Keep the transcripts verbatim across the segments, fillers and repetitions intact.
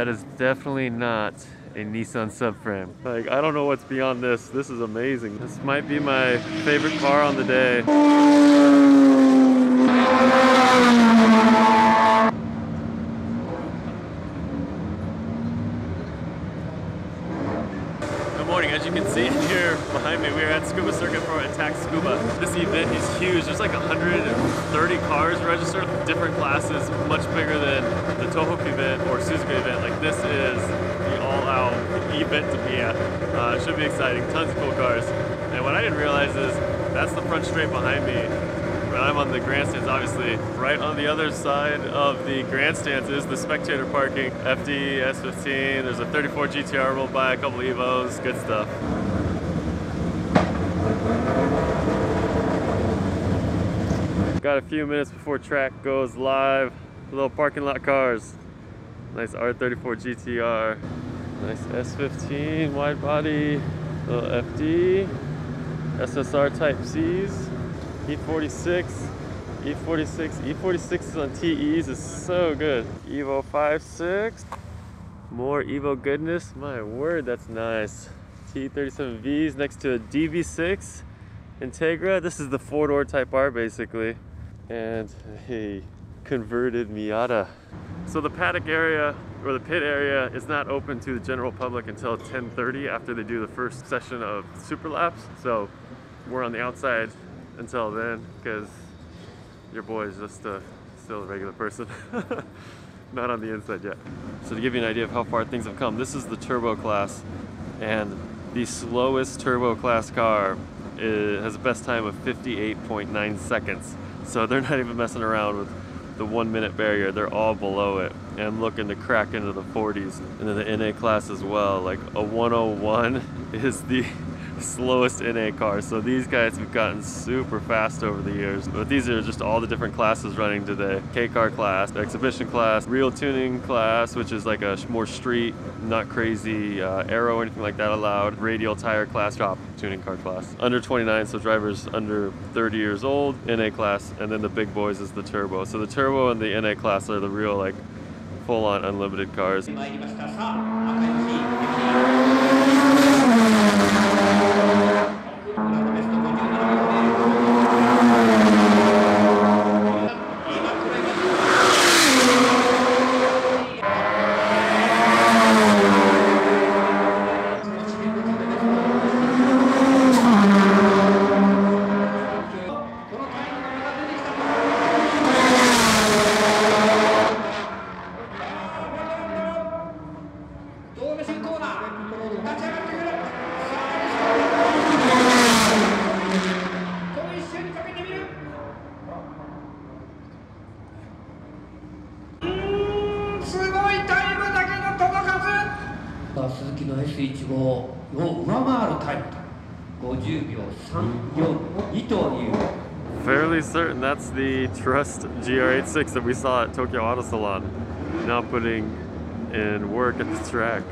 That is definitely not a Nissan subframe. Like, I don't know what's beyond this. This is amazing. This might be my favorite car on the day. Good morning. As you can see here behind me, we are at Tsukuba Circuit for Attack Tsukuba. This event is huge. There's like one hundred thirty cars registered, different classes, much bigger than the Tohoku event or Suzuka event. Like, this is all-out event to be at. Uh, should be exciting. Tons of cool cars. And what I didn't realize is that's the front straight behind me. When I'm on the grandstands, obviously. Right on the other side of the grandstands is the spectator parking. F D, S fifteen, there's a thirty-four G T R rolled by, a couple of Evos, good stuff. Got a few minutes before track goes live. Little parking lot cars. Nice R thirty-four G T R. Nice S fifteen, wide body, little F D, S S R Type Cs, E forty-six, E forty-six, E forty-six on T Es is so good. Evo five six, more Evo goodness, my word, that's nice. T thirty-seven Vs next to a D V six, Integra, this is the four-door Type R basically, and a converted Miata. So the paddock area, or the pit area, is not open to the general public until ten thirty after they do the first session of super laps. So we're on the outside until then, because your boy is just uh, still a regular person. Not on the inside yet. So to give you an idea of how far things have come, this is the turbo class, and the slowest turbo class car is, has a best time of fifty-eight point nine seconds. So they're not even messing around with the one minute barrier. They're all below it and looking to crack into the forties, and then the N A class as well. Like, a one oh one is the slowest N A car, so these guys have gotten super fast over the years. But these are just all the different classes running today. K-car class, exhibition class, real tuning class, which is like a more street, not crazy uh, aero or anything like that allowed, radial tire class, drop tuning car class, under twenty-nine, so drivers under thirty years old, N A class, and then the big boys is the turbo. So the turbo and the N A class are the real, like, full-on unlimited cars. Fairly certain that's the Trust G R eighty-six that we saw at Tokyo Auto Salon, now putting in work at the track.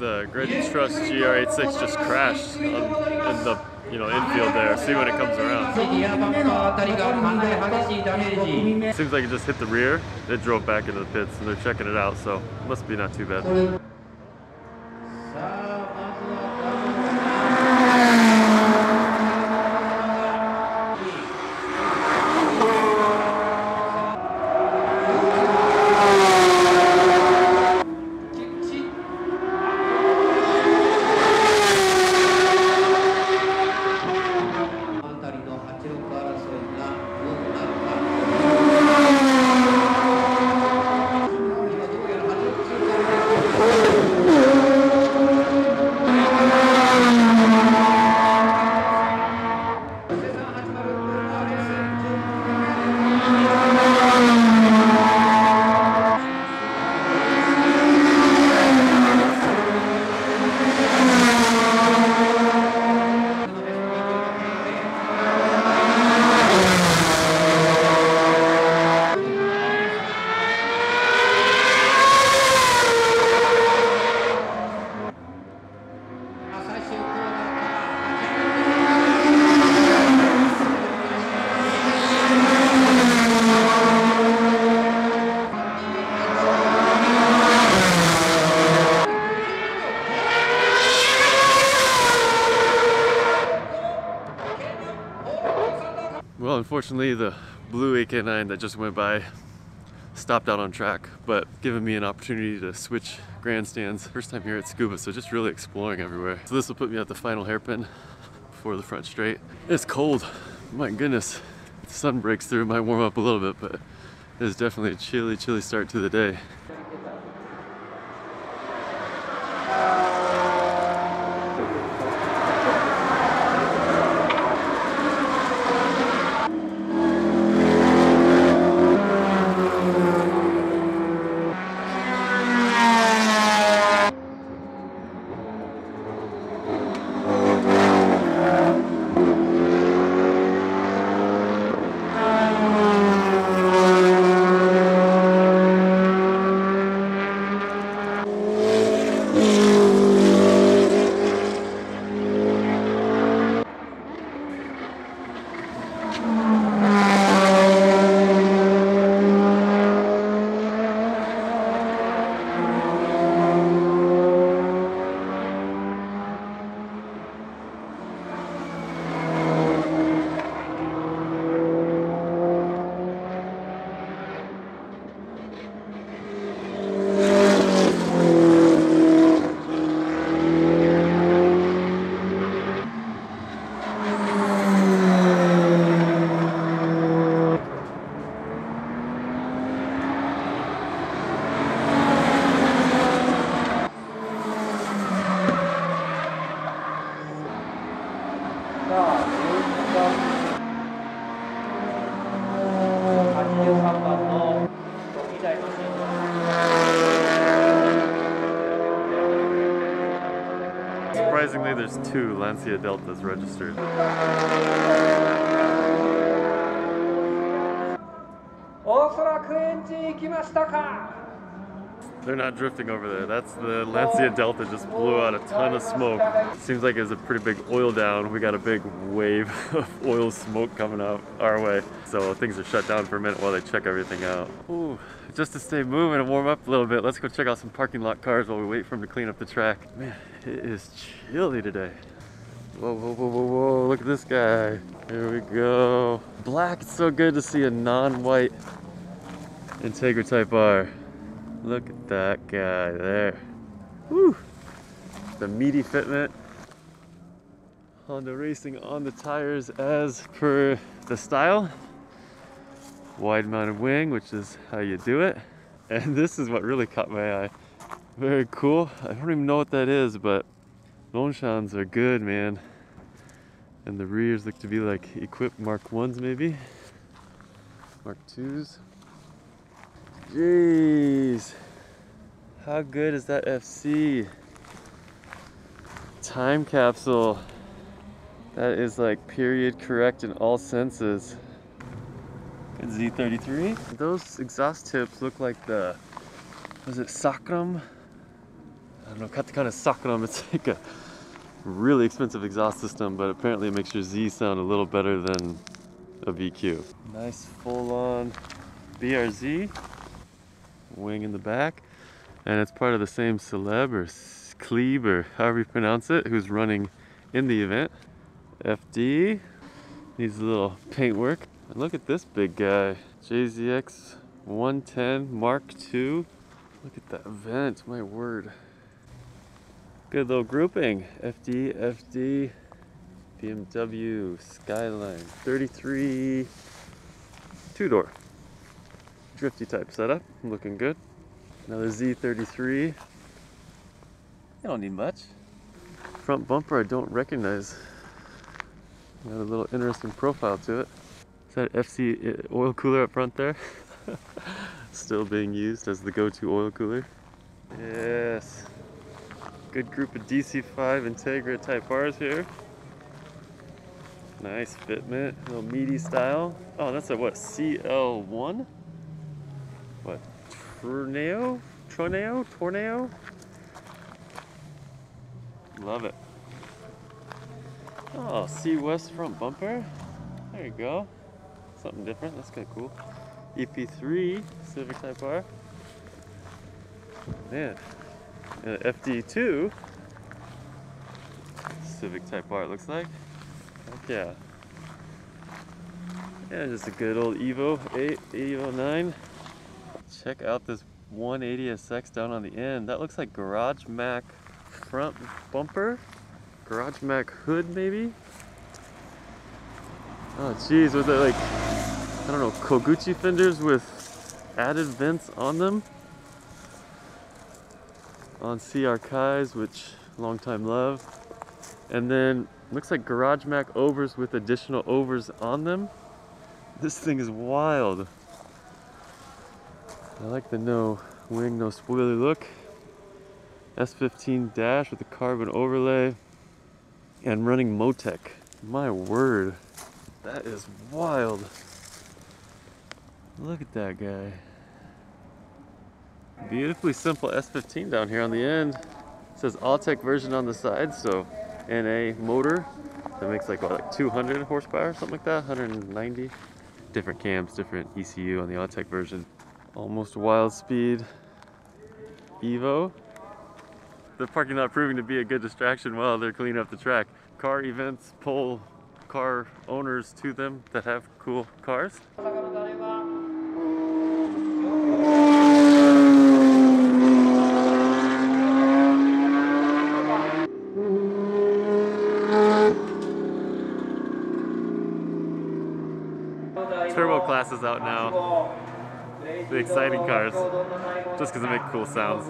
The Grid Trust G R eighty-six just crashed on, in the you know, infield there. See when it comes around. Seems like it just hit the rear. It drove back into the pits, and they're checking it out, so it must be not too bad. Oh! Unfortunately, the blue E K nine that just went by stopped out on track, but giving me an opportunity to switch grandstands. First time here at Tsukuba, so just really exploring everywhere. So this will put me at the final hairpin before the front straight. It's cold, my goodness. The sun breaks through, it might warm up a little bit, but it is definitely a chilly, chilly start to the day. Surprisingly, there's two Lancia Deltas registered. They're not drifting over there. That's the Lancia Delta just blew out a ton of smoke. Seems like it was a pretty big oil down. We got a big wave of oil smoke coming up our way. So things are shut down for a minute while they check everything out. Ooh, just to stay moving and warm up a little bit, let's go check out some parking lot cars while we wait for them to clean up the track. Man, it is chilly today. Whoa, whoa, whoa, whoa, whoa, look at this guy. Here we go. Black, it's so good to see a non-white Integra Type R. Look at that guy there. Woo! The meaty fitment. Honda Racing on the tires as per the style. Wide mounted wing, which is how you do it. And this is what really caught my eye. Very cool. I don't even know what that is, but Longchamps are good, man. And the rears look to be like equipped Mark ones maybe. Mark twos. Jeez, how good is that F C? Time capsule. That is like period correct in all senses. Good Z thirty-three. Those exhaust tips look like the, was it Sakram? I don't know, katakana Sakram. It's like a really expensive exhaust system, but apparently it makes your Z sound a little better than a V Q. Nice full-on B R Z. Wing in the back, and it's part of the same Celeb or Cleve or however you pronounce it, who's running in the event. F D needs a little paint work. And look at this big guy, J Z X one ten Mark two. Look at that vent, my word. Good little grouping. F D, F D, B M W, Skyline, thirty-three, two-door. Drifty type setup, looking good. Another Z thirty-three. They don't need much. Front bumper I don't recognize. Got a little interesting profile to it. Is that F C oil cooler up front there? Still being used as the go-to oil cooler. Yes. Good group of D C five Integra Type R's here. Nice fitment, little meaty style. Oh, that's a what, C L one? What? Torneo? Torneo? Torneo? Love it. Oh, Sea West front bumper. There you go. Something different. That's kind of cool. E P three Civic Type R. Man. And F D two Civic Type R, it looks like. Heck yeah. Yeah, just a good old Evo eight, Evo nine. Check out this one eighty S X down on the end. That looks like Garage Mac front bumper. Garage Mac hood, maybe? Oh, jeez, was it like, I don't know, Koguchi fenders with added vents on them? On C R Kais, which long time love. And then, looks like Garage Mac overs with additional overs on them. This thing is wild. I like the no wing, no spoiler look. S fifteen dash with the carbon overlay. And running MoTeC. My word. That is wild. Look at that guy. Beautifully simple S fifteen down here on the end. It says Autech version on the side, so N A motor. That makes like, what, like two hundred horsepower, something like that, one hundred ninety. Different cams, different E C U on the Autech version. Almost wild speed Evo. The parking lot proving to be a good distraction while they're cleaning up the track. Car events pull car owners to them that have cool cars. Turbo class is out now. The exciting cars, just because they make cool sounds.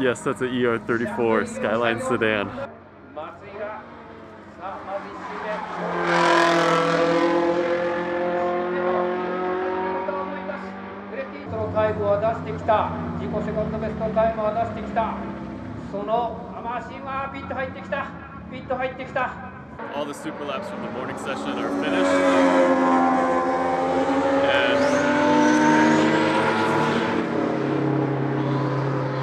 Yes, that's an E R thirty-four Skyline sedan. All the super laps from the morning session are finished. And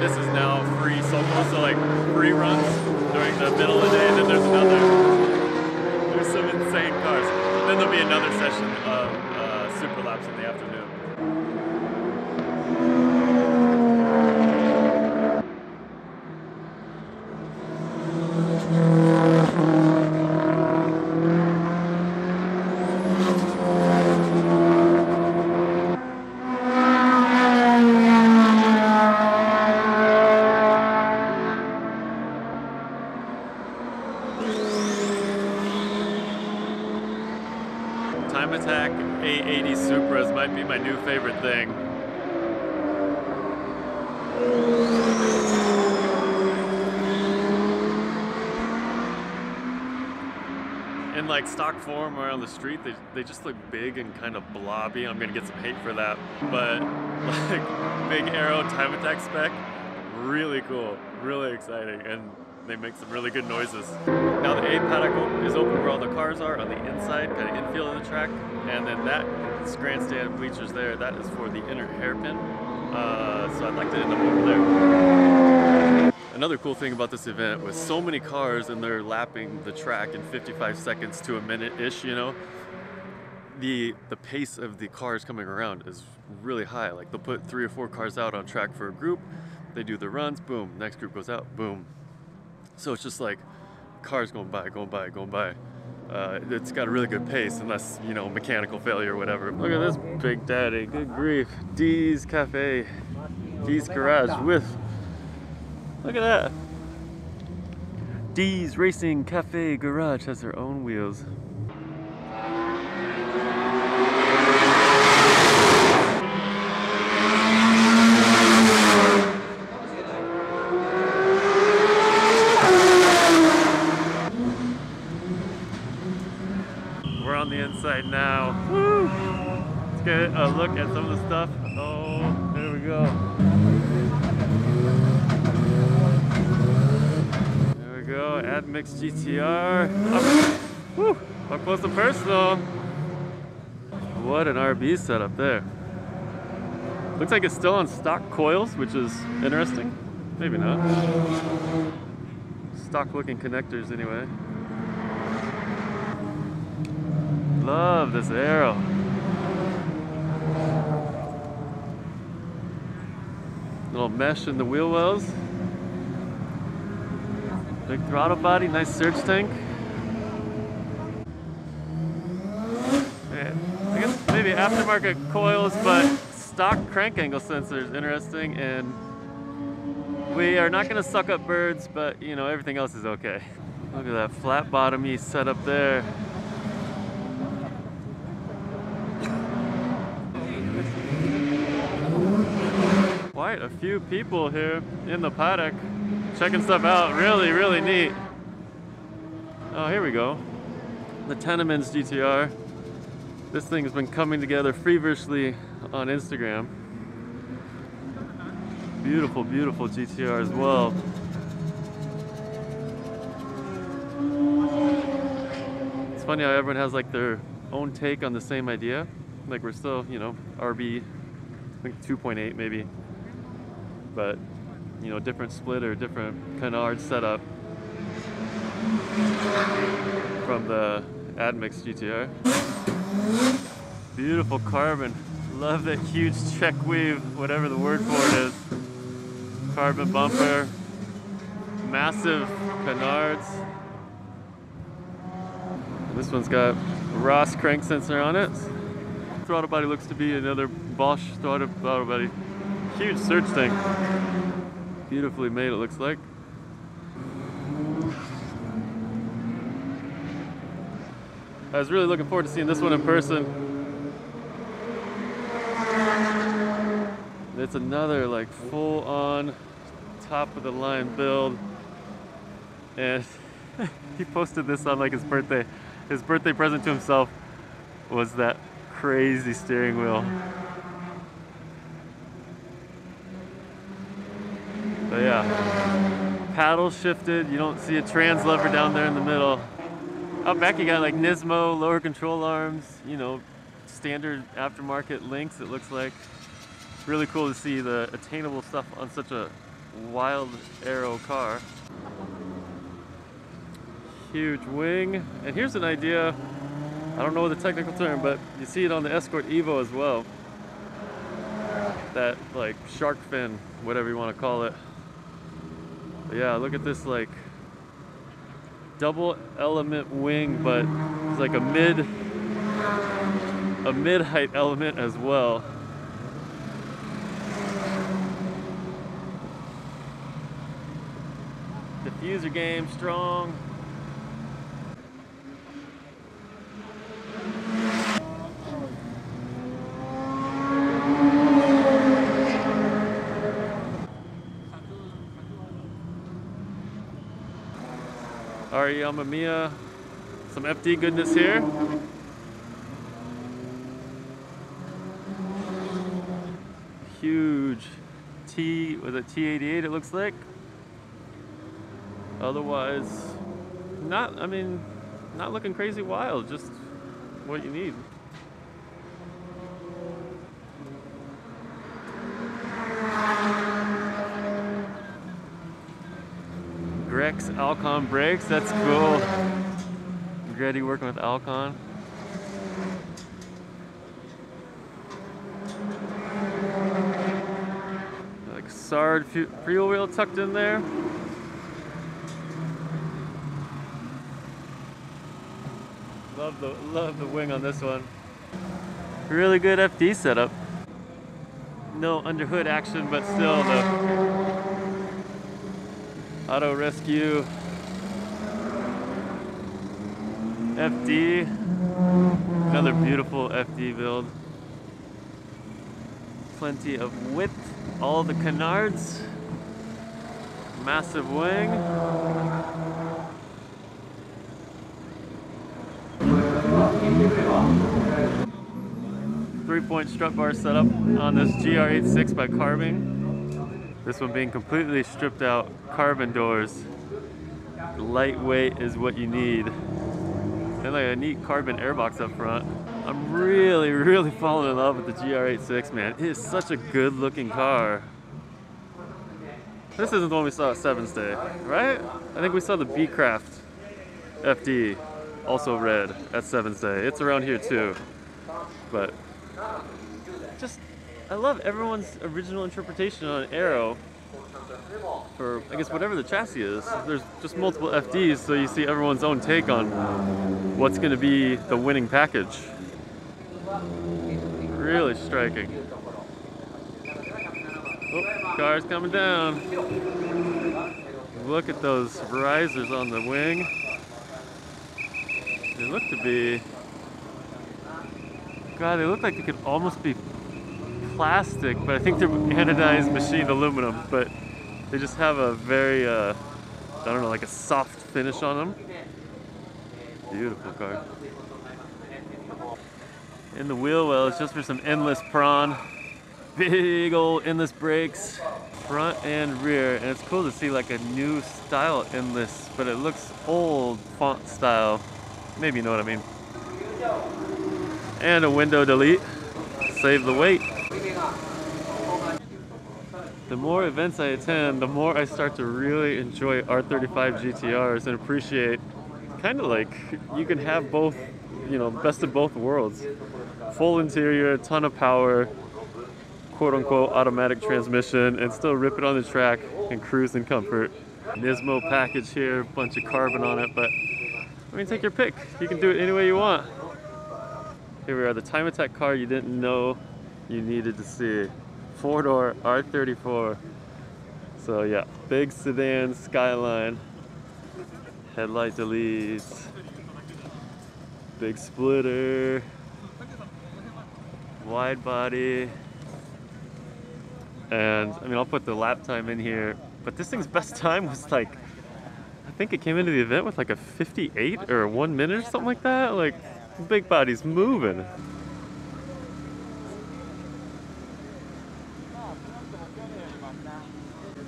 this is now free socos, so like free runs during the middle of the day, and then there's another. There's some insane cars. Then there'll be another session of uh, super laps in the afternoon. Autech eight eighty Supras might be my new favorite thing. In like stock form or on the street, they, they just look big and kind of blobby. I'm gonna get some hate for that, but like big aero Time Attack spec, really cool, really exciting, and they make some really good noises. Now the A paddock is open where all the cars are on the inside, kind of infield of the track, and then that grandstand bleachers there, that is for the inner hairpin. Uh, so I'd like to end up over there. Another cool thing about this event was so many cars and they're lapping the track in fifty-five seconds to a minute-ish, you know, the the pace of the cars coming around is really high. Like they'll put three or four cars out on track for a group, they do the runs, boom, next group goes out, boom. So it's just like cars going by, going by, going by. Uh, it's got a really good pace, unless, you know, mechanical failure or whatever. Look at this big daddy, good grief. D's Cafe, D's Garage with, look at that. D's Racing Cafe Garage has their own wheels. Inside now. Woo. Let's get a look at some of the stuff. Oh, here we go. There we go, Admix G T R. Up, woo, up close and personal. What an R B setup there. Looks like it's still on stock coils, which is interesting. Maybe not. Stock looking connectors anyway. Love this aero. Little mesh in the wheel wells. Big throttle body, nice surge tank. Man, I guess maybe aftermarket coils, but stock crank angle sensor is interesting, and we are not gonna suck up birds, but you know, everything else is okay. Look at that flat bottom-y setup there. Quite a few people here in the paddock checking stuff out. Really, really neat. Oh, here we go. The Tenements G T R. This thing has been coming together feverishly on Instagram. Beautiful, beautiful G T R as well. It's funny how everyone has like their own take on the same idea. Like we're still, you know, R B, I think two point eight maybe. But, you know, different splitter, different canard setup from the Admix G T R. Beautiful carbon. Love that huge check weave, whatever the word for it is. Carbon bumper. Massive canards. This one's got Ross crank sensor on it. Throttle body looks to be another Bosch throttle body. Huge surge tank. Beautifully made, it looks like. I was really looking forward to seeing this one in person. It's another like full on top of the line build. And he posted this on like his birthday. His birthday present to himself was that crazy steering wheel. So yeah, paddle shifted, you don't see a trans lever down there in the middle. Out back you got like Nismo, lower control arms, you know, standard aftermarket links it looks like. It's really cool to see the attainable stuff on such a wild aero car. Huge wing, and here's an idea, I don't know the technical term, but you see it on the Escort Evo as well. That like shark fin, whatever you want to call it. But yeah, look at this like double element wing, but it's like a mid a mid-height element as well. Diffuser game strong. Ari Yamamiya. Some F D goodness here. Huge T, was it T eighty-eight it looks like? Otherwise, not, I mean, not looking crazy wild, just what you need. Grex Alcon brakes, that's cool. Greddy working with Alcon. Like Sard freewheel wheel tucked in there. Love the, love the wing on this one. Really good F D setup. No underhood action, but still the Auto Rescue F D. Another beautiful F D build. Plenty of width, all the canards. Massive wing. Three-point strut bar setup on this G R eighty-six by Carbon. This one being completely stripped out, carbon doors. Lightweight is what you need. And like a neat carbon airbox up front. I'm really, really falling in love with the G R eighty-six, man. It is such a good-looking car. This isn't the one we saw at Seven's Day, right? I think we saw the B Craft F D, also red, at Seven's Day. It's around here too, but just, I love everyone's original interpretation on an aero for, I guess, whatever the chassis is. There's just multiple F Ds, so you see everyone's own take on what's going to be the winning package. Really striking. Oh, car's coming down. Look at those risers on the wing. They look to be... God, they look like they could almost be plastic, but I think they're anodized machined aluminum, but they just have a very, uh, I don't know, like a soft finish on them. Beautiful car. In the wheel well, it's just for some endless prawn. Big old endless brakes, front and rear, and it's cool to see like a new style endless, but it looks old font style. Maybe you know what I mean. And a window delete. Save the weight. The more events I attend, the more I start to really enjoy R thirty-five G T Rs and appreciate kind of like you can have both, you know, best of both worlds. Full interior, ton of power, quote unquote automatic transmission, and still rip it on the track and cruise in comfort. Nismo package here, bunch of carbon on it, but I mean, take your pick. You can do it any way you want. Here we are, the Time Attack car you didn't know you needed to see. Four-door R thirty-four. So yeah, big sedan skyline. Headlight deletes. Big splitter. Wide body. And I mean, I'll put the lap time in here, but this thing's best time was like, I think it came into the event with like a fifty-eight or one minute or something like that. Like, big body's moving.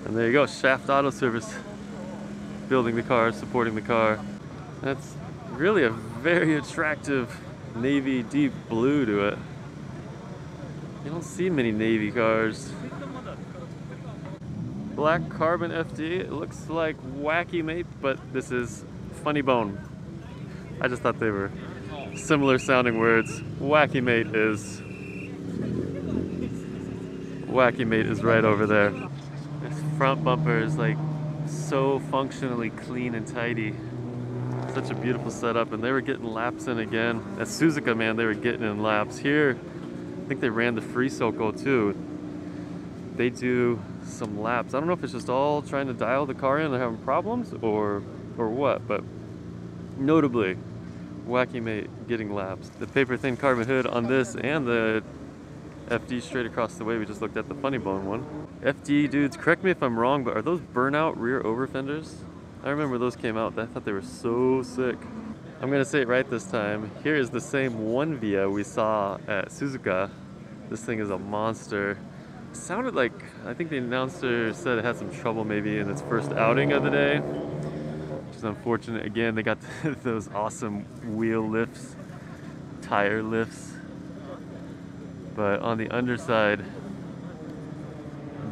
And there you go, Shaft Auto Service building the car, supporting the car. That's really a very attractive navy deep blue to it. You don't see many navy cars. Black carbon F D, it looks like Wacky Mate, but this is Funny Bone. I just thought they were similar sounding words. Wacky Mate is... Wacky Mate is right over there. This front bumper is like so functionally clean and tidy. Such a beautiful setup, and they were getting laps in again. At Suzuka, man, they were getting in laps. Here, I think they ran the Free Soko too. They do some laps. I don't know if it's just all trying to dial the car in, they're having problems, or, or what, but notably, Wacky Mate getting laps. The paper thin carbon hood on this and the F D straight across the way. We just looked at the Funny Bone one. F D dudes, correct me if I'm wrong, but are those burnout rear over fenders? I remember those came out. I thought they were so sick. I'm gonna say it right this time. Here is the same Onevia we saw at Suzuka. This thing is a monster. It sounded like, I think the announcer said it had some trouble maybe in its first outing of the day, which is unfortunate. Again, they got those awesome wheel lifts, tire lifts. But on the underside,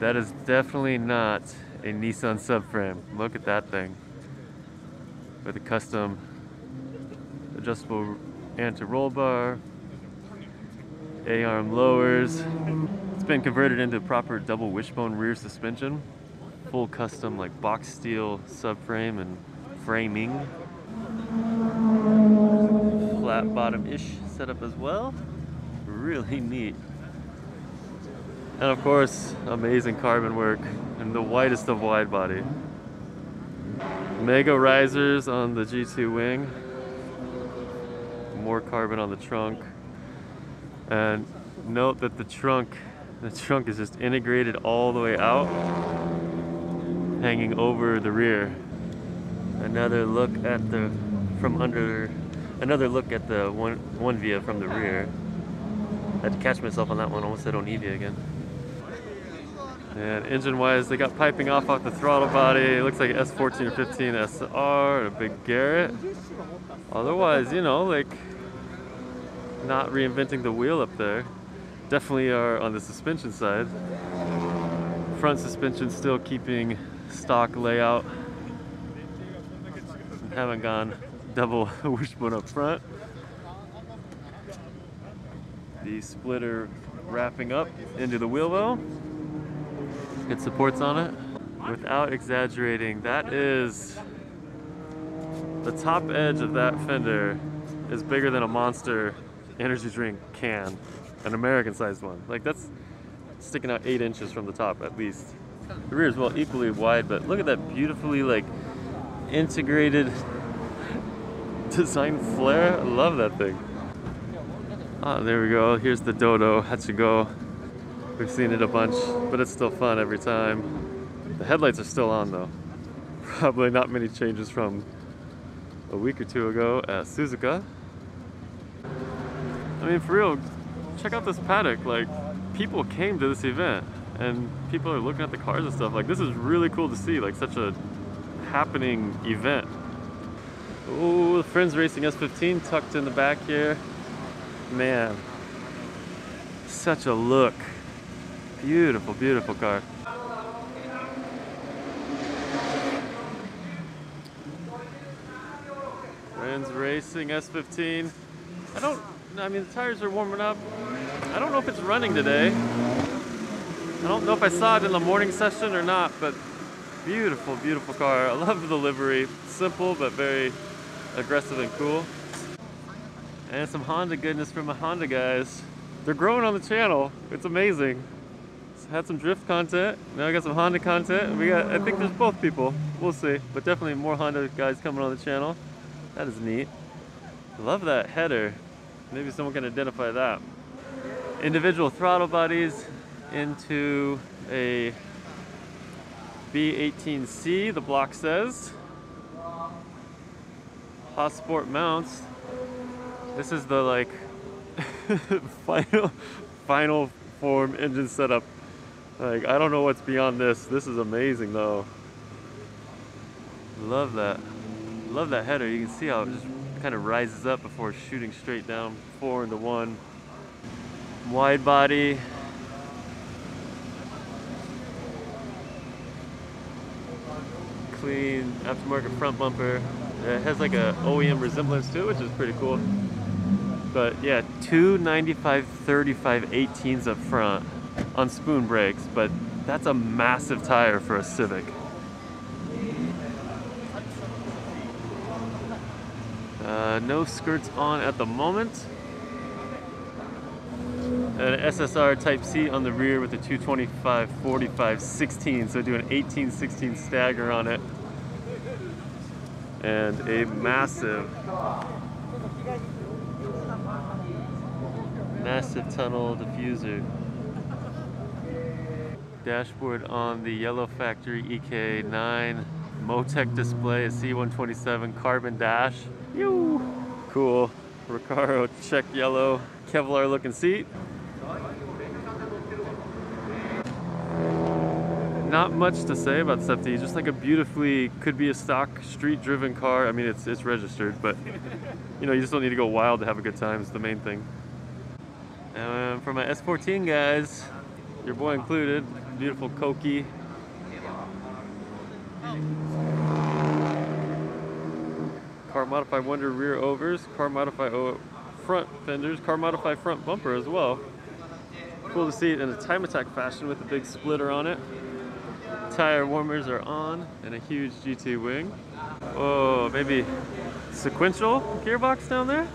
that is definitely not a Nissan subframe. Look at that thing. With a custom adjustable anti-roll bar, A-arm lowers. It's been converted into proper double wishbone rear suspension. Full custom like box steel subframe and framing. Flat bottom-ish setup as well. Really neat. And of course, amazing carbon work and the widest of wide body. Mega risers on the G two wing. More carbon on the trunk. And note that the trunk, the trunk is just integrated all the way out, hanging over the rear. Another look at the from under, another look at the one Onevia from the rear. I had to catch myself on that one. Almost said Onevia again. And engine-wise, they got piping off off the throttle body. It looks like an S fourteen or fifteen S R, a big Garrett. Otherwise, you know, like, not reinventing the wheel up there. Definitely are on the suspension side. Front suspension still keeping stock layout. Haven't gone double wishbone up front. The splitter wrapping up into the wheel well. It supports on it. Without exaggerating, that is, the top edge of that fender is bigger than a Monster energy drink can, an American sized one. Like, that's sticking out eight inches from the top at least. The rear is well equally wide, but look at that beautifully like integrated design flare. I love that thing. Ah, there we go. Here's the Dodo Hachigo. We've seen it a bunch, but it's still fun every time. The headlights are still on though. Probably not many changes from a week or two ago at Suzuka. I mean, for real, check out this paddock. Like, people came to this event and people are looking at the cars and stuff. Like, this is really cool to see, like such a happening event. Oh, the Friends Racing S fifteen tucked in the back here. Man, such a look. Beautiful, beautiful car. Friends Racing S fifteen. I don't, I mean, the tires are warming up. I don't know if it's running today. I don't know if I saw it in the morning session or not, but beautiful, beautiful car. I love the livery. Simple, but very aggressive and cool. And some Honda goodness from the Honda guys. They're growing on the channel. It's amazing. Had some drift content, now I got some Honda content. We got, I think there's both people, we'll see, but definitely more Honda guys coming on the channel. That is neat. Love that header. Maybe someone can identify that. Individual throttle bodies into a B eighteen C, the block says. Hot Sport mounts. This is the like final final form engine setup. Like, I don't know what's beyond this. This is amazing though. Love that. Love that header. You can see how it just kind of rises up before shooting straight down four into one. Wide body. Clean aftermarket front bumper. It has like a O E M resemblance to it, which is pretty cool. But yeah, two ninety-five thirty-five eighteens up front on spoon brakes, but that's a massive tire for a Civic. Uh, no skirts on at the moment. An S S R Type C on the rear with a two twenty-five forty-five sixteen, so do an eighteen sixteen stagger on it. And a massive, massive tunnel diffuser. Dashboard on the yellow factory E K nine MoTeC display, C one twenty-seven carbon dash. Yo, cool. Recaro Czech yellow Kevlar looking seat. Not much to say about this F D, just like a beautifully, could be a stock street driven car. I mean, it's, it's registered, but you know, you just don't need to go wild to have a good time, is the main thing. Um, for my S fourteen guys, your boy included, beautiful Koki. Car Modify Wonder rear overs, Car Modify front fenders, Car Modify front bumper as well. Cool to see it in a Time Attack fashion with a big splitter on it. Tire warmers are on, and a huge G T wing. Oh, maybe sequential gearbox down there?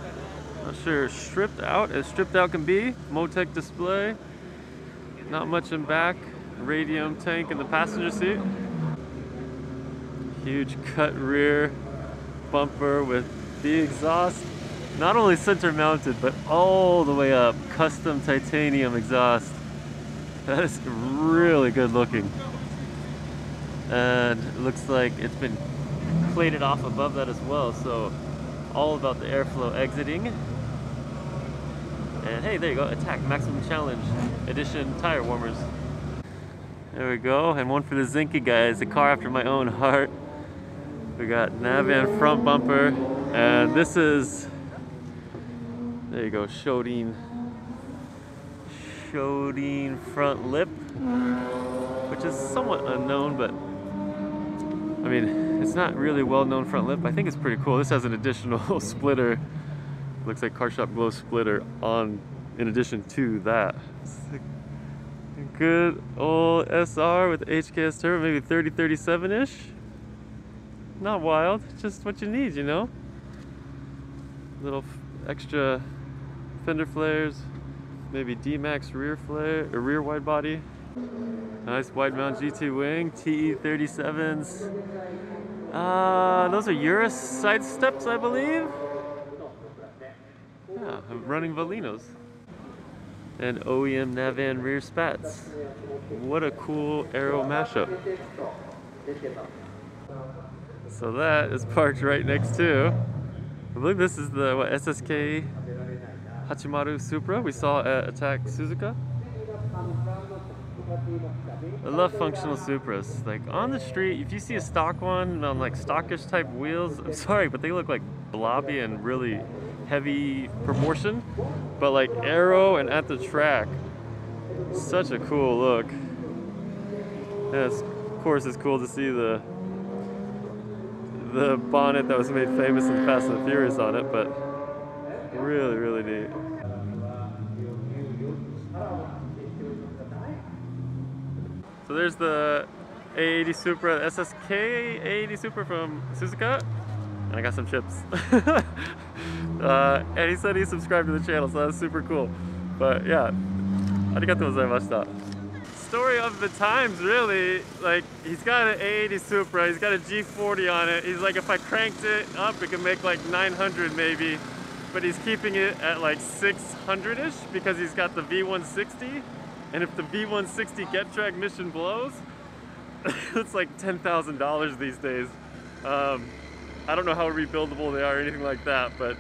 Not sure, stripped out as stripped out can be. MoTeC display, not much in back. Radium tank in the passenger seat. Huge cut rear bumper with the exhaust, not only center mounted but all the way up, custom titanium exhaust. That is really good looking, and it looks like it's been plated off above that as well, so all about the airflow exiting. And hey, there you go, Attack Maximum Challenge Edition tire warmers. There we go, and one for the Zinky guys, a car after my own heart. We got Navan front bumper, and this is, there you go, Shodin, Shodin front lip, which is somewhat unknown, but I mean, it's not really well-known front lip. I think it's pretty cool. This has an additional splitter, looks like Car Shop Glow splitter on, in addition to that. Good old S R with H K S turbo, maybe thirty thirty-seven-ish. Not wild, just what you need, you know? Little extra fender flares, maybe D-Max rear flare, or rear wide body. Nice wide mount G T wing, T E thirty-sevens. Uh, those are Urus side steps, I believe. Yeah, I'm running Valinos. And O E M Navan rear spats. What a cool aero mashup. So that is parked right next to, I believe this is the what, S S K Hachimaru Supra we saw at Attack Suzuka. I love functional Supras. Like on the street, if you see a stock one on like stockish type wheels, I'm sorry, but they look like blobby and really heavy proportion. But like aero and at the track, such a cool look. And of course, it's cool to see the the bonnet that was made famous in Fast and the Furious on it, but really, really neat. So there's the A eighty Supra, the S S K A eighty Supra from Suzuka, and I got some chips. uh, and he said he subscribed to the channel, so that's super cool. But yeah, arigatou gozaimashita. Story of the times, really. Like, he's got an A eighty Supra, he's got a G forty on it. He's like, if I cranked it up, it could make like nine hundred maybe, but he's keeping it at like six hundred-ish because he's got the V one sixty, and if the V one sixty Get Track mission blows, it's like ten thousand dollars these days. Um, I don't know how rebuildable they are or anything like that, but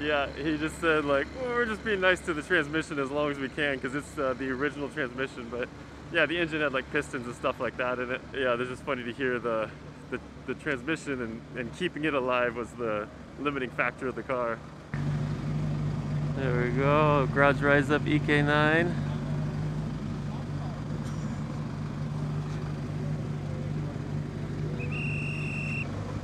yeah, he just said like, well, we're just being nice to the transmission as long as we can because it's uh, the original transmission, but yeah, the engine had like pistons and stuff like that in it. Yeah, it's just funny to hear the the, the transmission and, and keeping it alive was the limiting factor of the car. There we go, Garage Rise Up E K nine.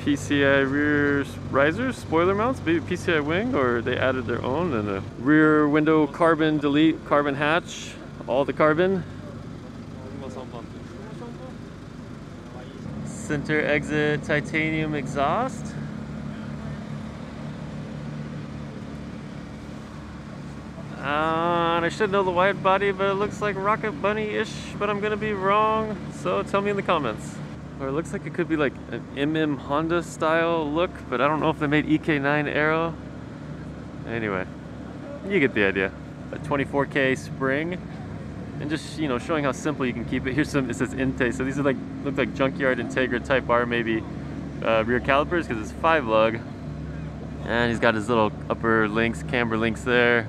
P C I rear risers, spoiler mounts, maybe P C I wing, or they added their own, and a rear window carbon delete, carbon hatch, all the carbon. Center exit titanium exhaust. Uh, and I should know the wide body, but it looks like Rocket Bunny-ish, but I'm gonna be wrong, so tell me in the comments. Or it looks like it could be like an M M Honda style look, but I don't know if they made E K nine Aero. Anyway, you get the idea. A twenty-four K spring. And just, you know, showing how simple you can keep it. Here's some, it says Inte, so these are like, look like junkyard Integra Type R maybe. uh, rear calipers because it's five lug. And he's got his little upper links, camber links there.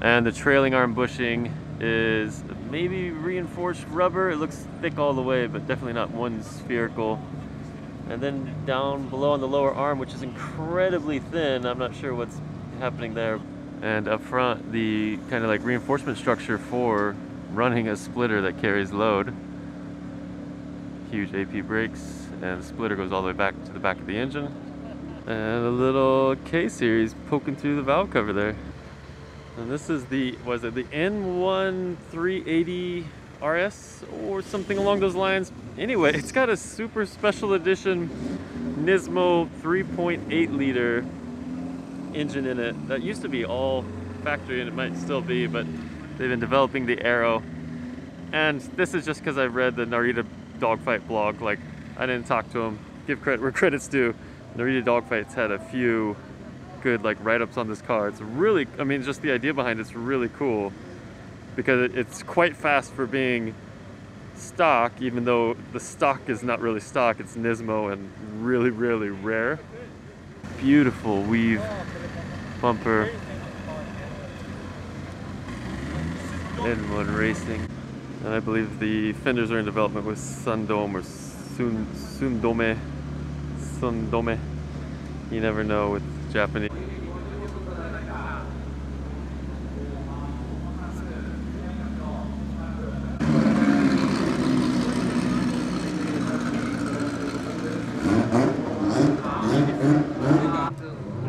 And the trailing arm bushing is maybe reinforced rubber. It looks thick all the way, but definitely not one spherical. And then down below on the lower arm, which is incredibly thin, I'm not sure what's happening there. And up front, the kind of like reinforcement structure for running a splitter that carries load. Huge A P brakes, and the splitter goes all the way back to the back of the engine. And a little K-series poking through the valve cover there. And this is the, was it the N one three eighty R S or something along those lines? Anyway, it's got a super special edition Nismo three point eight liter engine in it. That used to be all factory, and it might still be, but they've been developing the Aero. And this is just because I read the Narita Dogfight blog. Like, I didn't talk to him. Give credit where credit's due. Narita Dogfight's had a few good like write-ups on this car. It's really, I mean, just the idea behind it's really cool, because it, it's quite fast for being stock, even though the stock is not really stock. It's Nismo and really, really rare. Beautiful weave bumper. N one Racing. And I believe the fenders are in development with Sundome or Sun, Sundome. Sundome. You never know with Japanese.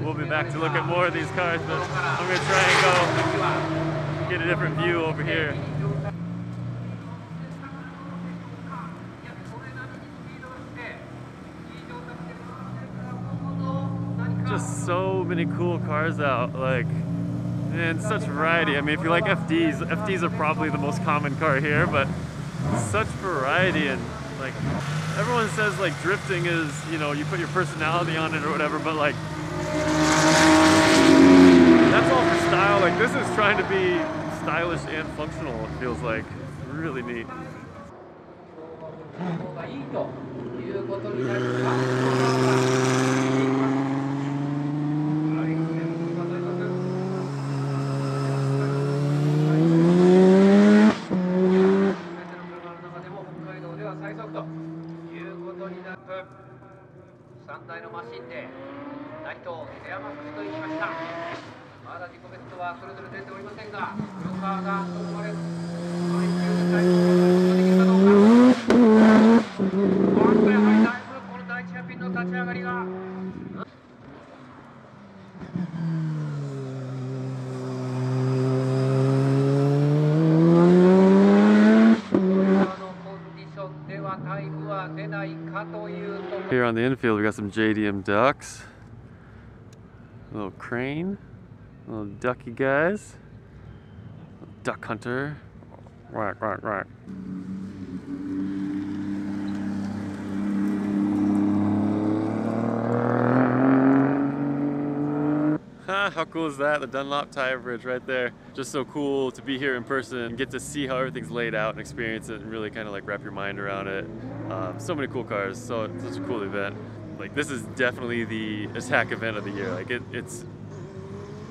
We'll be back to look at more of these cars, but I'm going to try and go get a different view over here. Just so many cool cars out, like, and such variety. I mean, if you like F Ds, F Ds are probably the most common car here, but such variety. And like, everyone says like drifting is, you know, you put your personality on it or whatever, but like, that's all for style. Like, this is trying to be stylish and functional, it feels like. It's really neat. Here on the infield, we got some J D M ducks, a little crane, a little ducky guys, duck hunter. Right, right, right. Ha, how cool is that? The Dunlop tire bridge right there. Just so cool to be here in person and get to see how everything's laid out and experience it and really kind of like wrap your mind around it. Um, so many cool cars, so it's such a cool event. Like, this is definitely the Attack event of the year. Like, it, it's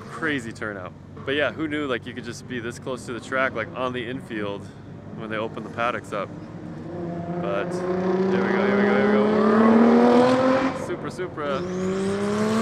crazy turnout. But yeah, who knew like you could just be this close to the track, like on the infield when they open the paddocks up. But here we go, here we go, here we go. Supra, Supra.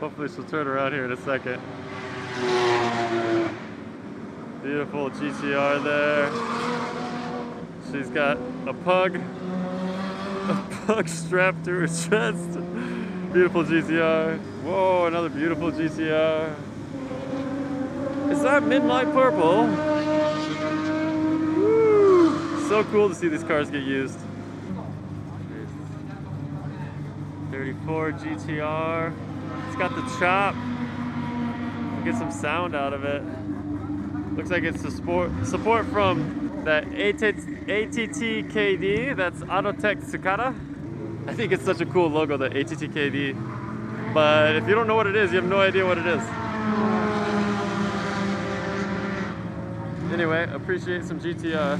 Hopefully she'll turn around here in a second. Beautiful G T R there. She's got a pug. bug strapped to her chest. Beautiful G T R. Whoa, another beautiful G T R. Is that midnight purple? Woo. So cool to see these cars get used. thirty-four G T R. It's got the chop. Get some sound out of it. Looks like it's support support from that A T T K D. That's Autech Tsukada. I think it's such a cool logo, the A T T K D. But if you don't know what it is, you have no idea what it is. Anyway, appreciate some G T R.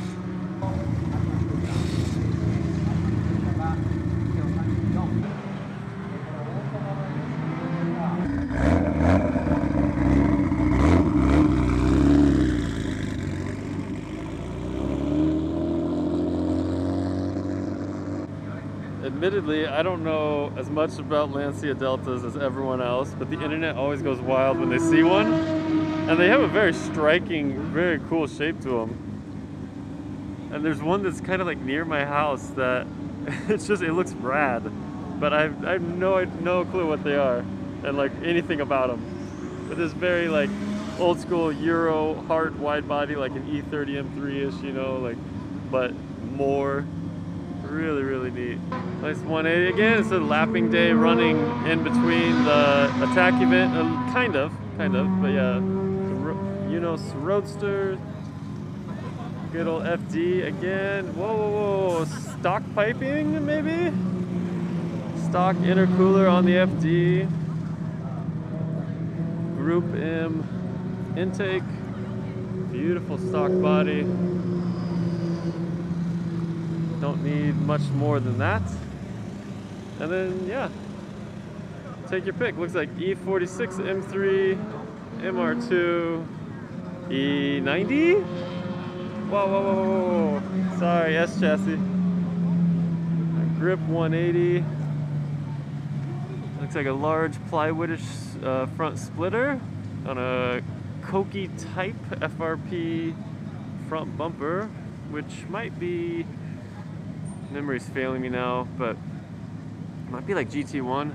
Admittedly, I don't know as much about Lancia Deltas as everyone else, but the internet always goes wild when they see one. And they have a very striking, very cool shape to them. And there's one that's kind of like near my house that it's just, it looks rad. But I have, I have no, no clue what they are and like anything about them. But this very like old school Euro hard wide body, like an E thirty M three-ish, you know, like, but more. Really, really neat. Place one eighty again. It's a lapping day running in between the attack event, uh, kind of, kind of, but yeah. You know, Roadster, good old F D again. Whoa, whoa, whoa! Stock piping, maybe. Stock intercooler on the F D. Group M intake. Beautiful stock body. Don't need much more than that. And then, yeah, take your pick. Looks like E forty-six M three M R two E ninety. Whoa, whoa, whoa, whoa. Sorry, S chassis. Grip one eighty. Looks like a large plywoodish uh, front splitter on a Koguchi Type F R P front bumper, which might be. Memory's failing me now, but it might be like G T one,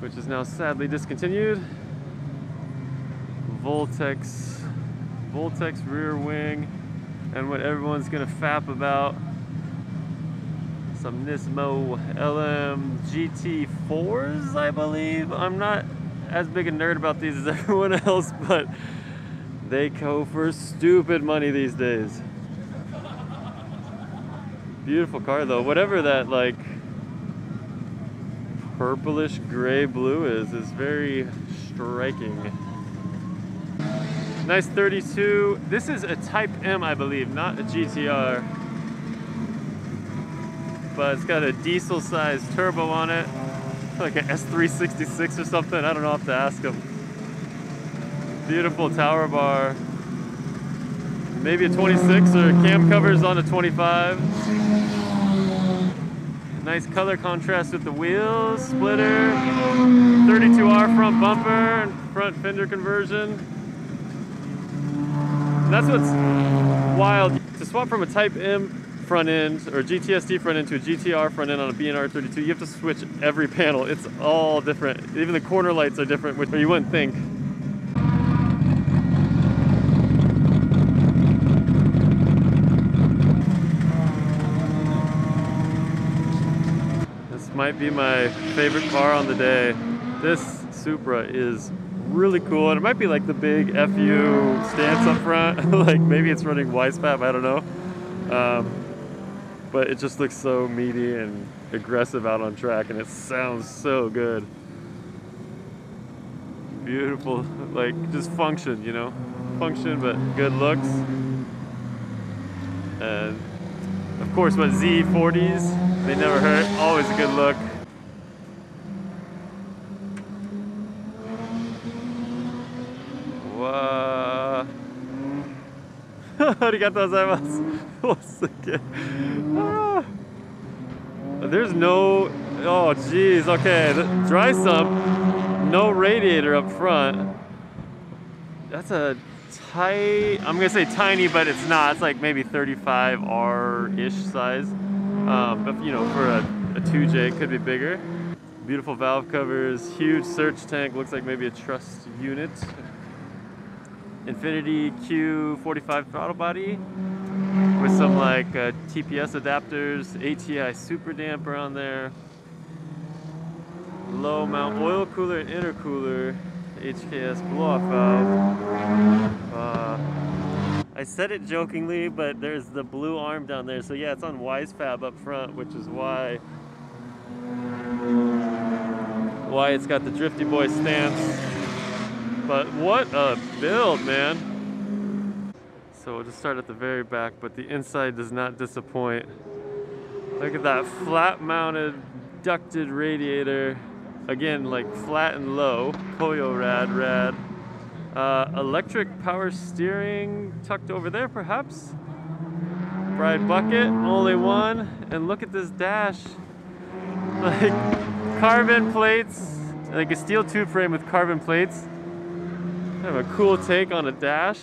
which is now sadly discontinued. Voltex, Voltex rear wing, and what everyone's gonna fap about, some Nismo L M G T fours, I believe. I'm not as big a nerd about these as everyone else, but they go for stupid money these days. Beautiful car though. Whatever that like purplish gray blue is, is very striking. Nice thirty-two. This is a Type M, I believe, not a G T R. But it's got a diesel sized turbo on it. Like an S three sixty-six or something. I don't know, I'll have to ask them. Beautiful tower bar. Maybe a twenty-six or cam covers on a twenty-five. Nice color contrast with the wheels, splitter, thirty-two R front bumper, and front fender conversion. And that's what's wild. To swap from a Type M front end or G T S D front end to a G T R front end on a B N R thirty-two, you have to switch every panel. It's all different. Even the corner lights are different, which you wouldn't think. Might be my favorite car on the day. This Supra is really cool, and it might be like the big F U stance up front. Like maybe it's running Weisfab, I don't know. Um, but it just looks so meaty and aggressive out on track, and it sounds so good. Beautiful, like just function, you know? Function, but good looks. And of course, what Z forties. They never hurt, always a good look. Wow. Arigatou gozaimasu. Once again. Ah. There's no, oh geez, okay. The dry sump, no radiator up front. That's a tight, I'm gonna say tiny, but it's not. It's like maybe thirty-five R-ish size. Uh, but you know, for a, a two J, it could be bigger. Beautiful valve covers, huge surge tank, looks like maybe a truss unit. Infinity Q forty-five throttle body with some like uh, T P S adapters, A T I super damper on there. Low mount oil cooler and intercooler, H K S blow-off valve. Uh, I said it jokingly, but there's the blue arm down there. So yeah, it's on WiseFab up front, which is why why it's got the Drifty Boy stance. But what a build, man. So we'll just start at the very back, but the inside does not disappoint. Look at that flat mounted ducted radiator. Again, like flat and low. Koyo rad rad. Uh, electric power steering tucked over there perhaps. Bride bucket, only one. And look at this dash. Like carbon plates, like a steel tube frame with carbon plates. Kind of a cool take on a dash.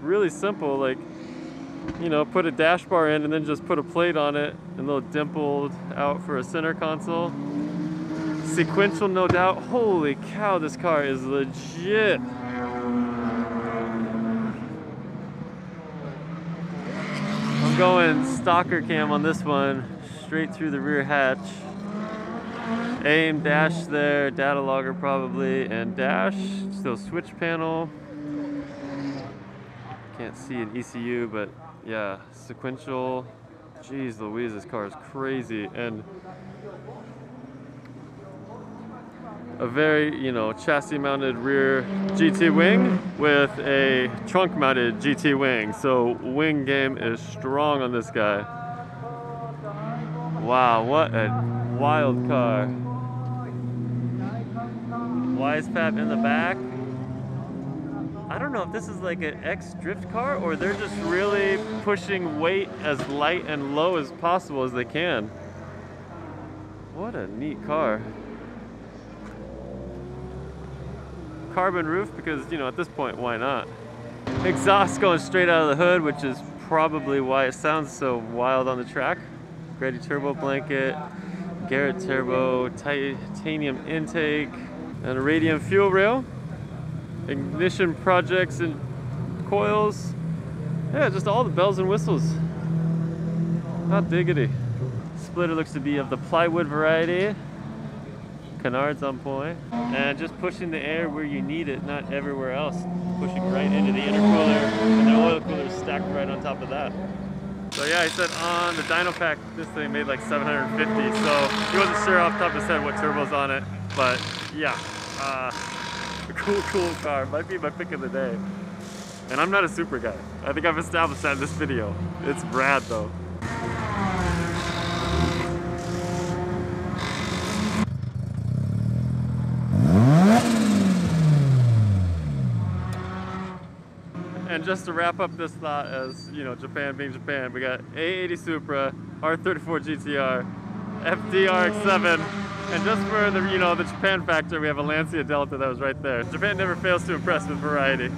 Really simple, like, you know, put a dash bar in and then just put a plate on it and a little dimpled out for a center console. Sequential, no doubt. Holy cow, this car is legit. I'm going stalker cam on this one, straight through the rear hatch. A I M dash there, data logger probably, and dash. Still switch panel. Can't see an E C U, but yeah, sequential. Jeez Louise, this car is crazy. And a very, you know, chassis mounted rear G T wing with a trunk mounted G T wing. So wing game is strong on this guy. Wow, what a wild car. WiseFab in the back. I don't know if this is like an ex-drift car or they're just really pushing weight as light and low as possible as they can. What a neat car. Carbon roof because, you know, at this point, why not? Exhaust going straight out of the hood, which is probably why it sounds so wild on the track. Grady turbo blanket, Garrett turbo, titanium intake, and a radium fuel rail, ignition projects and coils. Yeah, just all the bells and whistles. Hot diggity. Splitter looks to be of the plywood variety. Canards on point. And just pushing the air where you need it, not everywhere else. Pushing right into the intercooler, and the oil cooler is stacked right on top of that. So yeah, he said on the dyno pack, this thing made like seven hundred fifty, so he wasn't sure off the top of his head what turbo's on it, but yeah, uh, a cool, cool car. Might be my pick of the day. And I'm not a super guy. I think I've established that in this video. It's rad though. And just to wrap up this thought, as you know, Japan being Japan, we got A eighty Supra, R thirty-four G T R, F D R X seven, and just for the, you know, the Japan factor, we have a Lancia Delta that was right there. Japan never fails to impress with variety.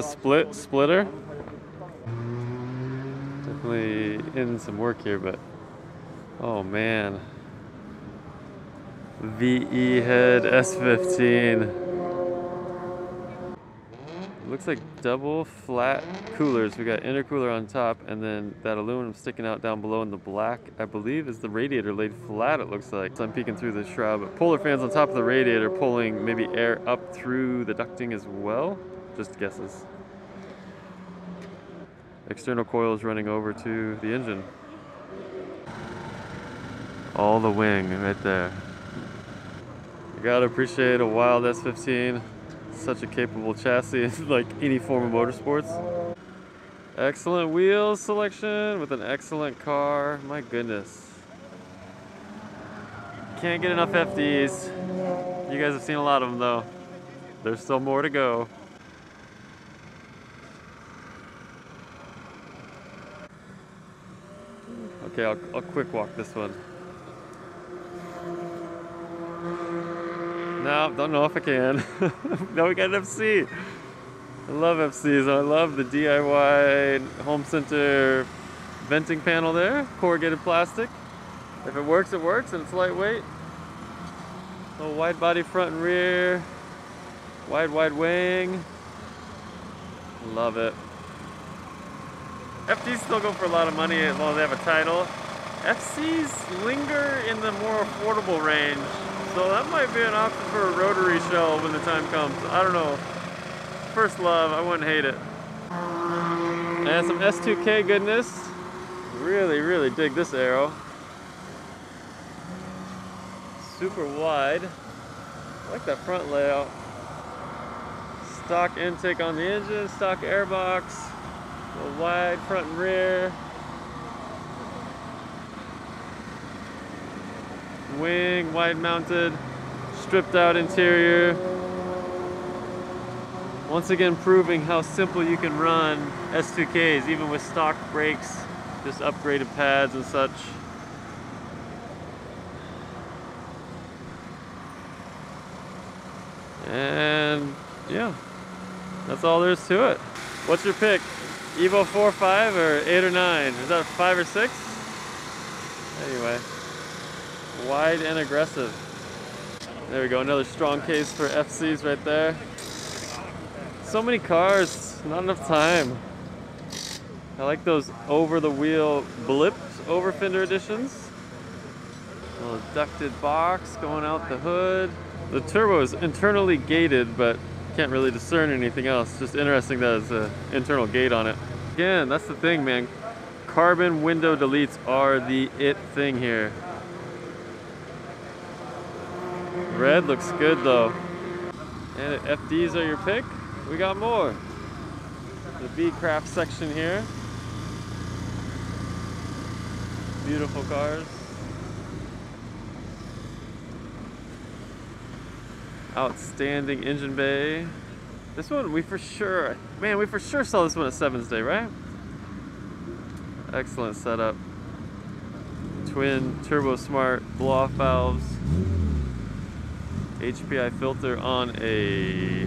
Split splitter. Definitely in some work here, but oh man. V E head S fifteen. Looks like double flat coolers. We got intercooler on top and then that aluminum sticking out down below in the black, I believe is the radiator laid flat, it looks like. So I'm peeking through the shroud, but polar fans on top of the radiator pulling maybe air up through the ducting as well. Just guesses. External coils running over to the engine. All the wing right there. You gotta appreciate a wild S fifteen. Such a capable chassis, like any form of motorsports. Excellent wheel selection with an excellent car. My goodness. Can't get enough F Ds. You guys have seen a lot of them though. There's still more to go. Okay, I'll, I'll quick walk this one. No, don't know if I can. No, we got an F C. I love F Cs. I love the D I Y home center venting panel there, corrugated plastic. If it works, it works, and it's lightweight. Little wide body front and rear, wide, wide wing. Love it. F Ds still go for a lot of money as long as they have a title. F Cs linger in the more affordable range, so that might be an option for a rotary shell when the time comes. I don't know. First love, I wouldn't hate it. And some S two K goodness. Really, really dig this aero. Super wide. I like that front layout. Stock intake on the engine, stock airbox, a wide front and rear. Wing, wide mounted, stripped out interior. Once again proving how simple you can run S two Ks, even with stock brakes, just upgraded pads and such. And yeah, that's all there is to it. What's your pick? Evo four, five, or eight or nine? Is that five or six? Anyway, wide and aggressive. There we go, another strong case for F Cs right there. So many cars, not enough time. I like those over-the-wheel blipped over fender editions. A little ducted box going out the hood. The turbo is internally gated, but can't really discern anything else. Just interesting that it's an internal gate on it. Again, that's the thing, man. Carbon window deletes are the it thing here. Red looks good though. And if F Ds are your pick, we got more. The B Craft section here. Beautiful cars. Outstanding engine bay. This one we for sure, man, we for sure saw this one at Sevens Day, right? Excellent setup. Twin turbo smart blow-off valves. H P I filter on a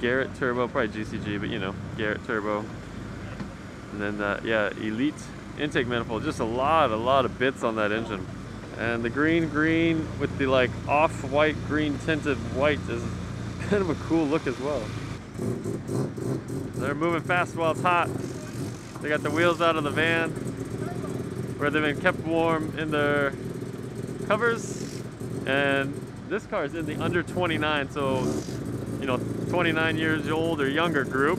Garrett turbo, probably G C G, but you know, Garrett turbo. And then that, yeah, Elite intake manifold. Just a lot, a lot of bits on that engine. And the green green with the like off-white green tinted white is kind of a cool look as well. They're moving fast while it's hot. They got the wheels out of the van where they've been kept warm in their covers. And this car is in the under twenty-nine, so you know, twenty-nine years old or younger group,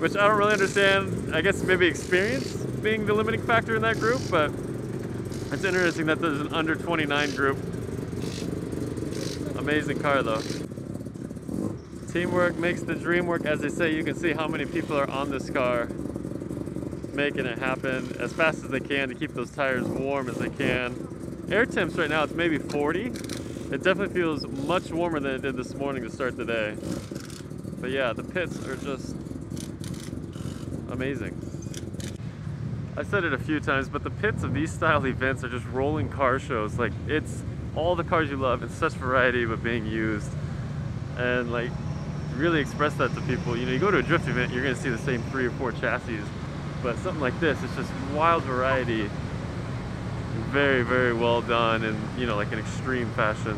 which I don't really understand. I guess maybe experience being the limiting factor in that group, but it's interesting that there's an under twenty-nine group. Amazing car though. Teamwork makes the dream work, as they say. You can see how many people are on this car making it happen as fast as they can to keep those tires warm as they can. Air temps right now, it's maybe forty. It definitely feels much warmer than it did this morning to start the day. But yeah, the pits are just amazing. I said it a few times, but the pits of these style events are just rolling car shows. Like, it's all the cars you love in such variety but being used. And like, really express that to people. You know, you go to a drift event, you're gonna see the same three or four chassis. But something like this, it's just wild variety. Very, very well done, and you know, like an extreme fashion.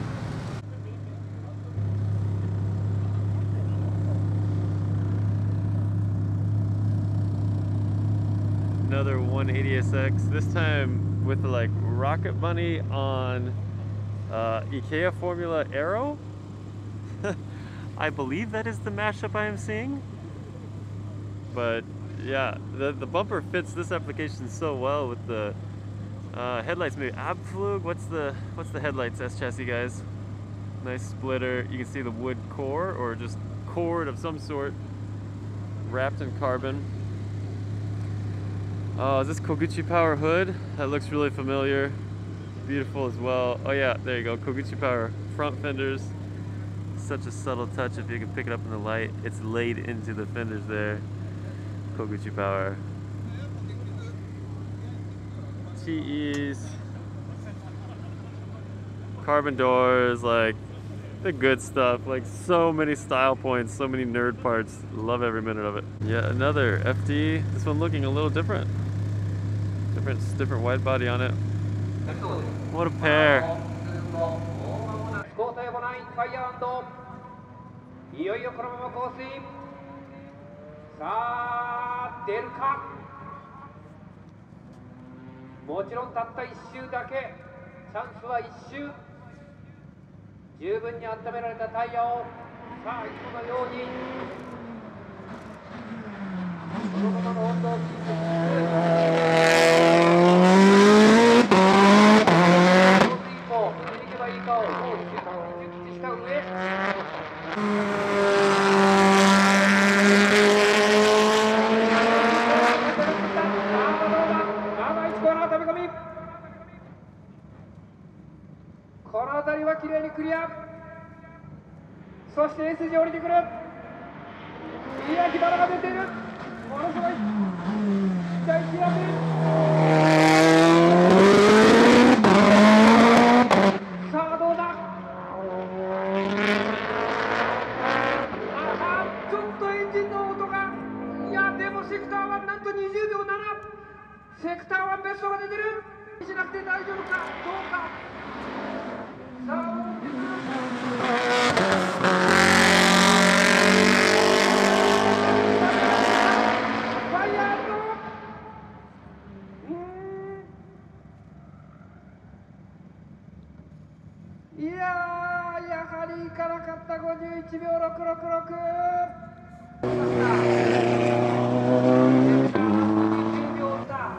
Another one eighty S X, this time with the like Rocket Bunny on uh, IKEA Formula Aero. I believe that is the mashup I am seeing. But yeah, the, the bumper fits this application so well with the Uh, headlights, maybe Abflug. What's the what's the headlights S chassis, guys? Nice splitter. You can see the wood core or just cord of some sort. wrapped in carbon. Oh, is this Koguchi Power hood? That looks really familiar. Beautiful as well. Oh yeah, there you go, Koguchi Power front fenders. Such a subtle touch if you can pick it up in the light. It's laid into the fenders there. Koguchi Power. T Es. Carbon doors, like the good stuff. Like so many style points, so many nerd parts. Love every minute of it. Yeah, another F D. This one looking a little different. Different, different wide body on it. What a pair.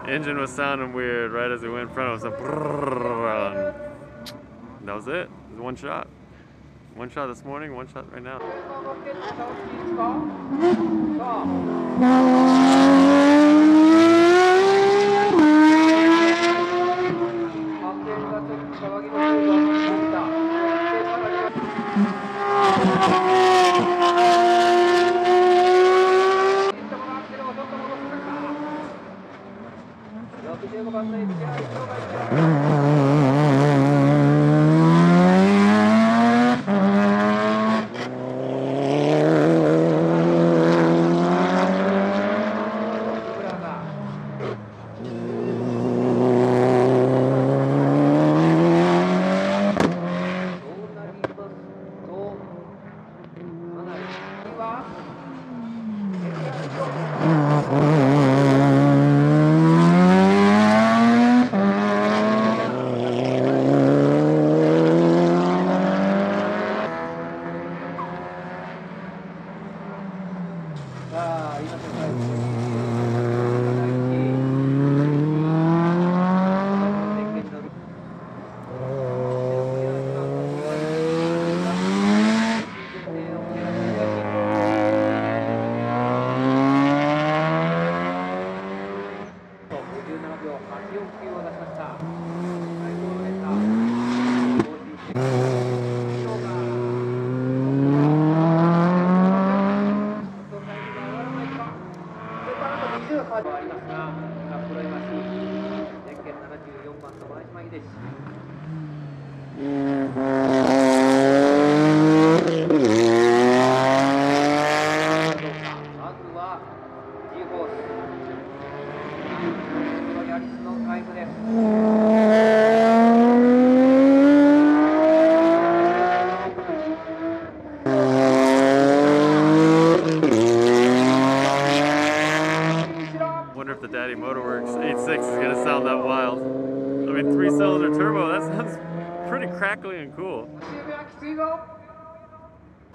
Engine was sounding weird right as it went in front of us. That was it. It was one shot. One shot this morning, one shot right now.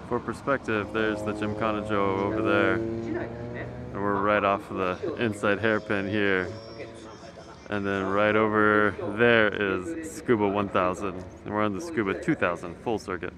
For perspective, there's the Gymkhana Joe over there, and we're right off of the inside hairpin here, and then right over there is Tsukuba one thousand, and we're on the Tsukuba two thousand full circuit.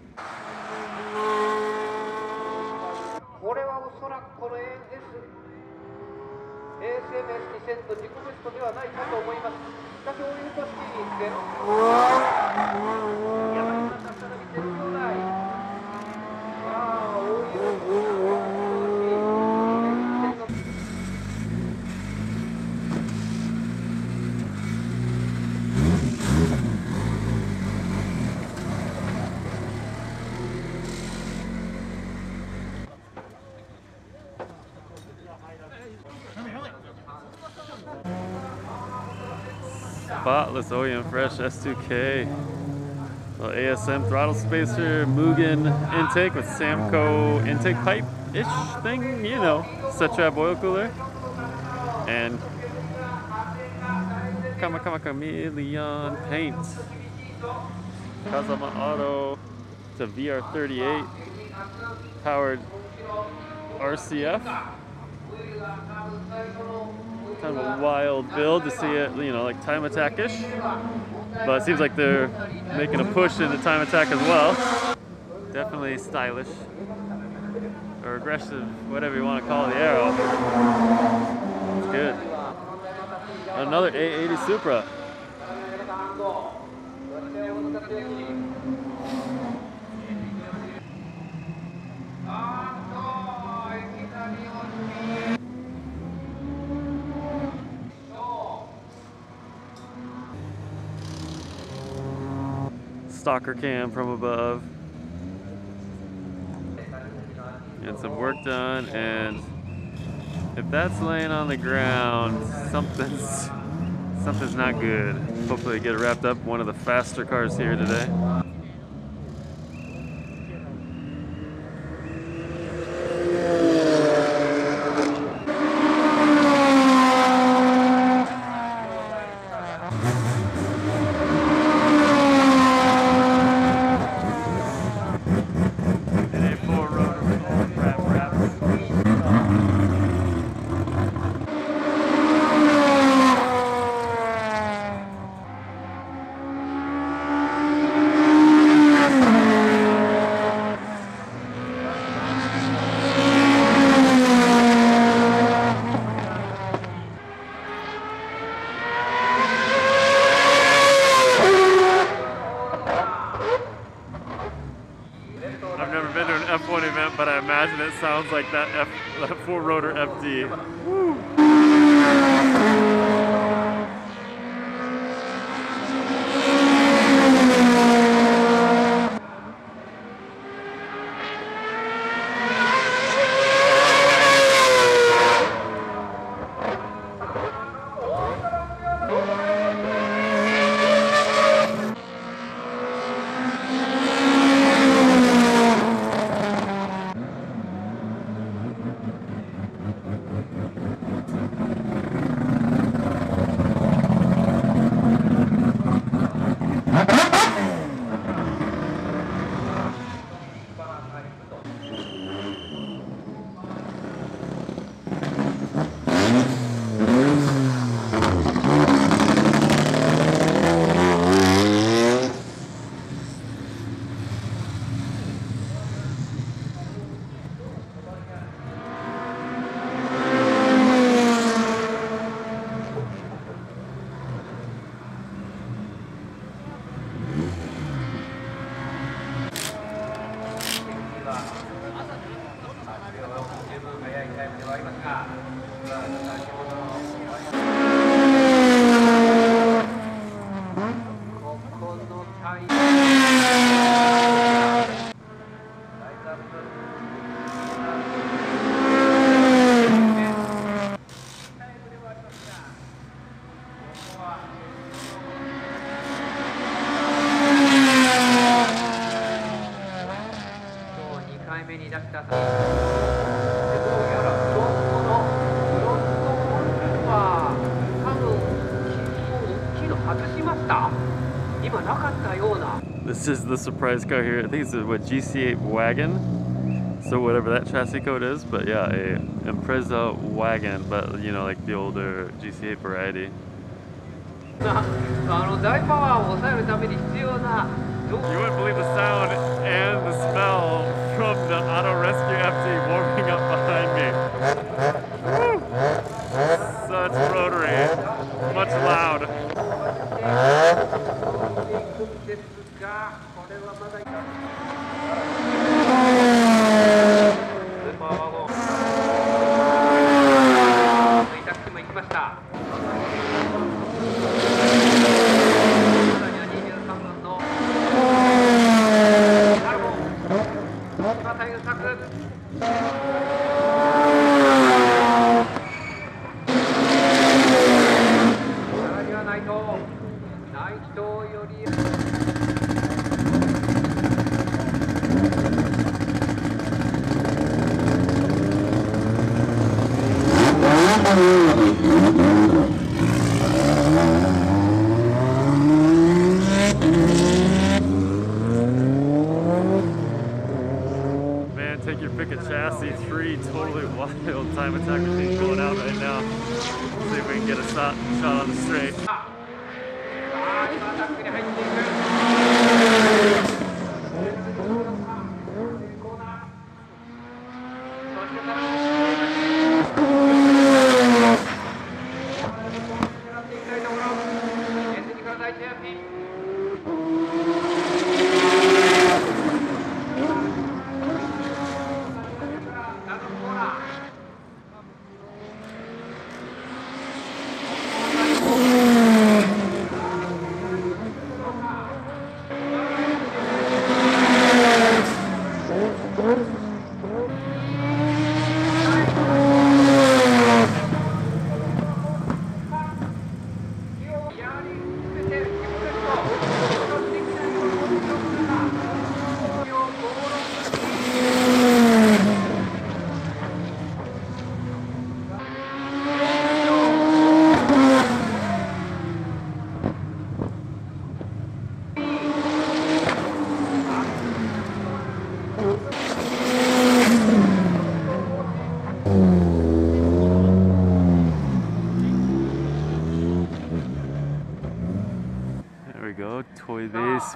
Spotless O E M Fresh S two K, little A S M throttle spacer, Mugen intake with Samco intake pipe-ish thing, you know, set trap oil cooler, and Kama Kama Chameleon paint, Kazama Auto to V R thirty-eight powered R C F. Kind of a wild build to see it, you know, like Time Attack-ish, but it seems like they're making a push into Time Attack as well. Definitely stylish, or aggressive, whatever you want to call the Aero. It's good. Another A eighty Supra. Stalker cam from above, and some work done, and if that's laying on the ground, something's something's not good. Hopefully get it wrapped up. One of the faster cars here today. Sounds like that F, that four-rotor F D. Woo. This is the surprise car here. I think it's a what, G C eight wagon, so whatever that chassis code is, but yeah, a Impreza wagon, but you know, like the older G C eight variety. You wouldn't believe the sound and the smell from the Auto Rescue F T warming up behind me. Such rotary, much loud.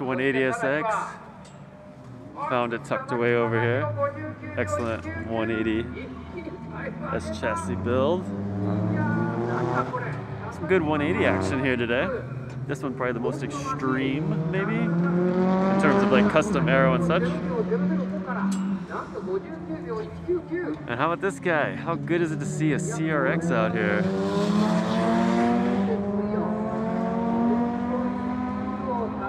one eighty S X, found it tucked away over here. Excellent one eighty S chassis build. Some good one eighty action here today. This one probably the most extreme, maybe, in terms of like custom aero and such. And how about this guy? How good is it to see a C R X out here?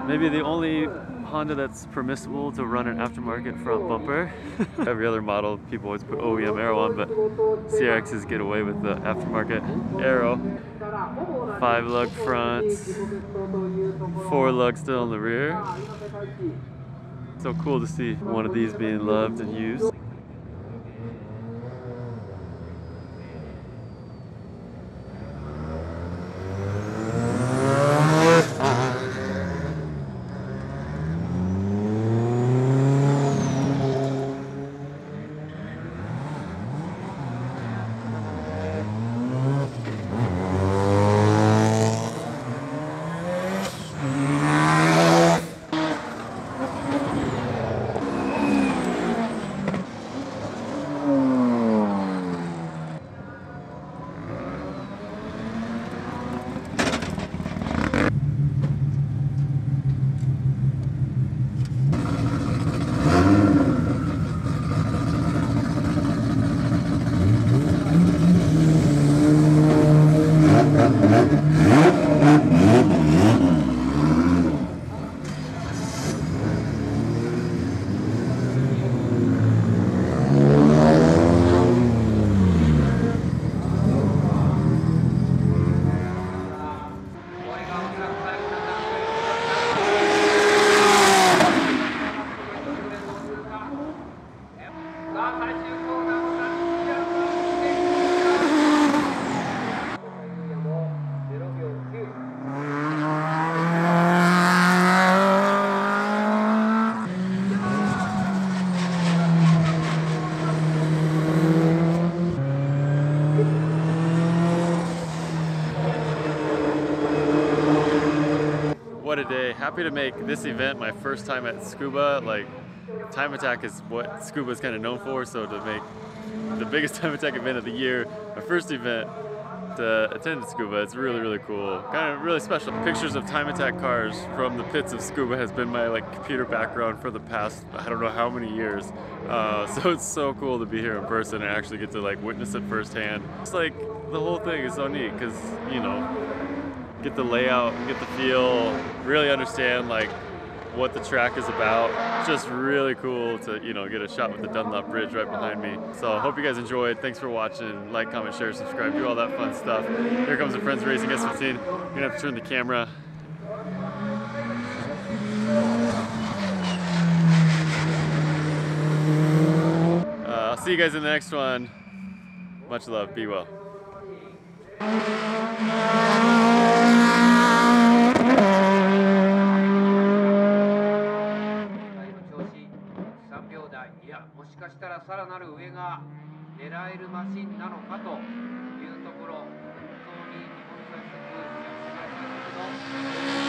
Maybe the only Honda that's permissible to run an aftermarket front bumper. Every other model, people always put O E M aero on, but C R X's get away with the aftermarket aero. Five lug front, four lug still in the rear. So cool to see one of these being loved and used. Happy to make this event my first time at Tsukuba. Like, Time Attack is what Tsukuba is kind of known for, so to make the biggest MoTeC event of the year, my first event to attend Tsukuba. It's really, really cool. Kind of really special. Pictures of Time Attack cars from the pits of Tsukuba has been my like computer background for the past, I don't know how many years. Uh, so it's so cool to be here in person and actually get to like witness it firsthand. It's like the whole thing is so neat because, you know, get the layout, get the feel, really understand like what the track is about. It's just really cool to, you know, get a shot with the Dunlop Bridge right behind me. So I hope you guys enjoyed. Thanks for watching. Like, comment, share, subscribe, do all that fun stuff. Here comes the Friends Racing S fifteen. I'm gonna have to turn the camera. Uh, I'll see you guys in the next one. Much love, be well. Thank you.